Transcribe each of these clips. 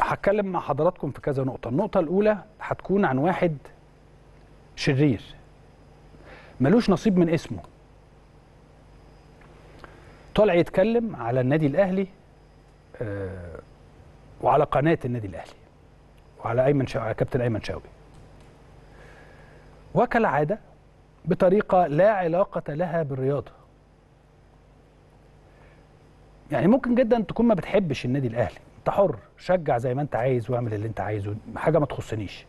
هتكلم مع حضراتكم في كذا نقطة. النقطة الأولى هتكون عن واحد شرير ملوش نصيب من اسمه، طالع يتكلم على النادي الأهلي وعلى قناة النادي الأهلي وعلى أيمن شاوي، على كابتن أيمن شاوي، وكالعادة بطريقة لا علاقة لها بالرياضة. يعني ممكن جدا تكون ما بتحبش النادي الأهلي، انت حر، شجع زي ما انت عايز واعمل اللي انت عايزه، حاجة ما تخصنيش.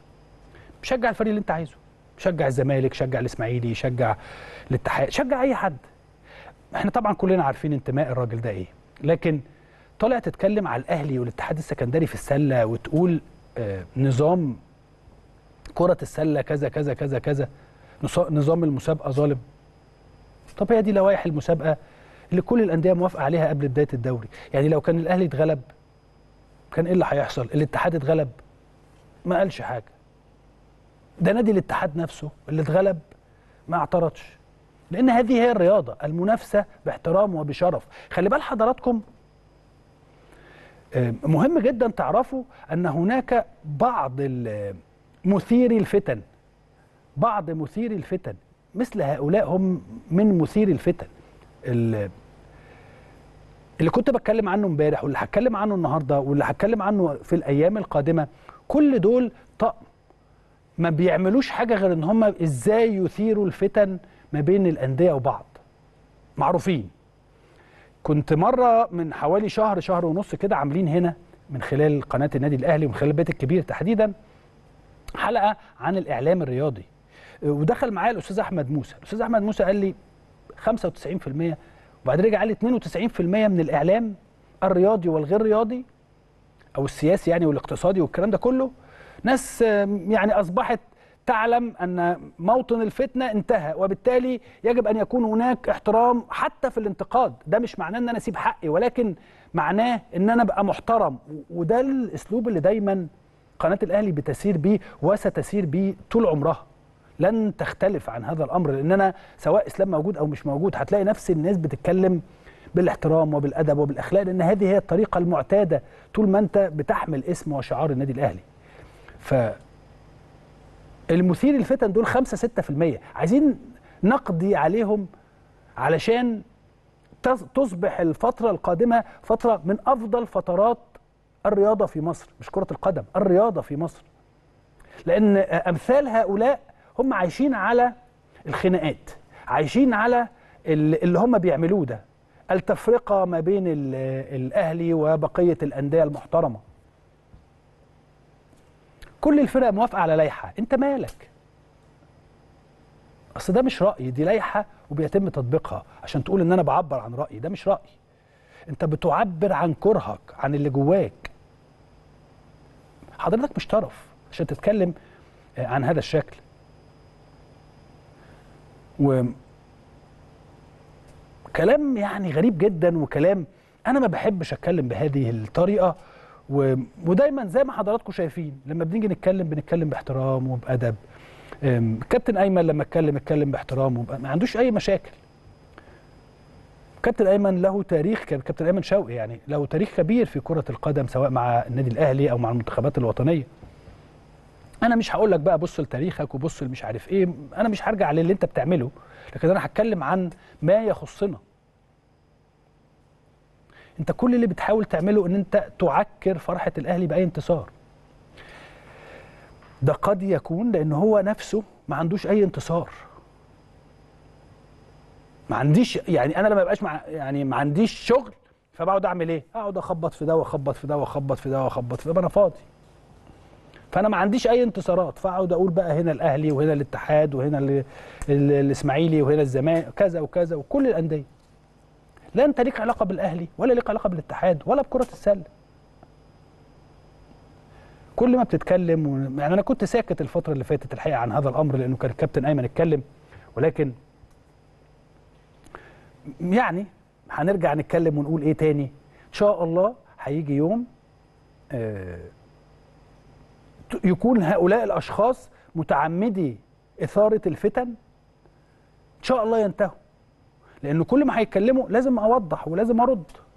شجع الفريق اللي انت عايزه، شجع الزمالك، شجع الإسماعيلي، شجع الاتحاد، شجع أي حد. احنا طبعا كلنا عارفين انتماء الراجل ده ايه، لكن طالع تتكلم على الأهلي والاتحاد السكندري في السلة وتقول نظام كرة السلة كذا كذا كذا كذا، نظام المسابقة ظالم. طب هي دي لوائح المسابقة اللي كل الأندية موافقة عليها قبل بداية الدوري. يعني لو كان الأهلي اتغلب كان ايه اللي هيحصل؟ الاتحاد اتغلب ما قالش حاجة، ده نادي الاتحاد نفسه اللي اتغلب ما اعترضش، لأن هذه هي الرياضة، المنافسة باحترام وبشرف. خلي بال حضراتكم، مهم جدا تعرفوا أن هناك بعض مثيري الفتن، بعض مثيري الفتن مثل هؤلاء هم من مثيري الفتن اللي كنت بتكلم عنه امبارح واللي هتكلم عنه النهارده واللي هتكلم عنه في الأيام القادمة. كل دول طقم ما بيعملوش حاجة غير إن هم إزاي يثيروا الفتن ما بين الأندية وبعض، معروفين. كنت مرة من حوالي شهر، شهر ونص كده، عاملين هنا من خلال قناة النادي الأهلي ومن خلال البيت الكبير تحديدا حلقة عن الإعلام الرياضي، ودخل معايا الأستاذ أحمد موسى. الأستاذ أحمد موسى قال لي 95%، وبعد رجع قال لي 92% من الإعلام الرياضي والغير رياضي أو السياسي يعني والاقتصادي والكلام ده كله ناس يعني أصبحت تعلم أن موطن الفتنة انتهى، وبالتالي يجب أن يكون هناك احترام حتى في الانتقاد. ده مش معناه أن أنا أسيب حقي، ولكن معناه أن أنا أبقى محترم، وده الأسلوب اللي دايما قناة الأهلي بتسير بيه وستسير بيه طول عمرها، لن تختلف عن هذا الأمر. لأن أنا سواء إسلام موجود أو مش موجود هتلاقي نفس الناس بتتكلم بالاحترام وبالأدب وبالأخلاق، لأن هذه هي الطريقة المعتادة طول ما أنت بتحمل اسم وشعار النادي الأهلي. فالمثير الفتن دول 5-6% عايزين نقضي عليهم علشان تصبح الفترة القادمة فترة من أفضل فترات الرياضة في مصر، مش كرة القدم، الرياضة في مصر. لأن أمثال هؤلاء هم عايشين على الخناقات، عايشين على اللي هم بيعملوه ده، التفرقة ما بين الأهلي وبقية الأندية المحترمة. كل الفرق موافقة على لائحة، أنت مالك؟ أصل ده مش رأيي، دي لائحة وبيتم تطبيقها. عشان تقول إن أنا بعبر عن رأيي، ده مش رأيي، أنت بتعبر عن كرهك، عن اللي جواك. حضرتك مش طرف عشان تتكلم عن هذا الشكل. وكلام يعني غريب جدا، وكلام أنا ما بحبش أتكلم بهذه الطريقة. ودايما زي ما حضراتكم شايفين لما بنيجي نتكلم بنتكلم باحترام وبأدب. كابتن أيمن لما اتكلم باحترام ما عندوش أي مشاكل. كابتن أيمن له تاريخ، كابتن أيمن شوقي يعني له تاريخ كبير في كرة القدم، سواء مع النادي الأهلي أو مع المنتخبات الوطنية. أنا مش هقول لك بقى بص لتاريخك وبص مش عارف إيه، أنا مش هرجع للي أنت بتعمله، لكن أنا هتكلم عن ما يخصنا. انت كل اللي بتحاول تعمله ان انت تعكر فرحة الاهلي باي انتصار. ده قد يكون لان هو نفسه ما عندوش اي انتصار. ما عنديش، يعني انا لما بقاش يعني ما عنديش شغل، فبقعد اعمل ايه؟ اقعد اخبط في ده واخبط في ده واخبط في ده واخبط في ده، انا فاضي. فانا ما عنديش اي انتصارات، فاقعد اقول بقى هنا الاهلي وهنا الاتحاد وهنا الاسماعيلي وهنا الزمالك كذا وكذا وكل الانديه. لا انت ليك علاقه بالاهلي ولا ليك علاقه بالاتحاد ولا بكره السله. كل ما بتتكلم يعني انا كنت ساكت الفتره اللي فاتت الحقيقه عن هذا الامر، لانه كان الكابتن ايمن اتكلم، ولكن يعني هنرجع نتكلم ونقول ايه تاني. ان شاء الله هيجي يوم يكون هؤلاء الاشخاص متعمدي اثاره الفتن ان شاء الله ينتهوا، لأنه كل ما هيتكلموا لازم أوضح ولازم أرد.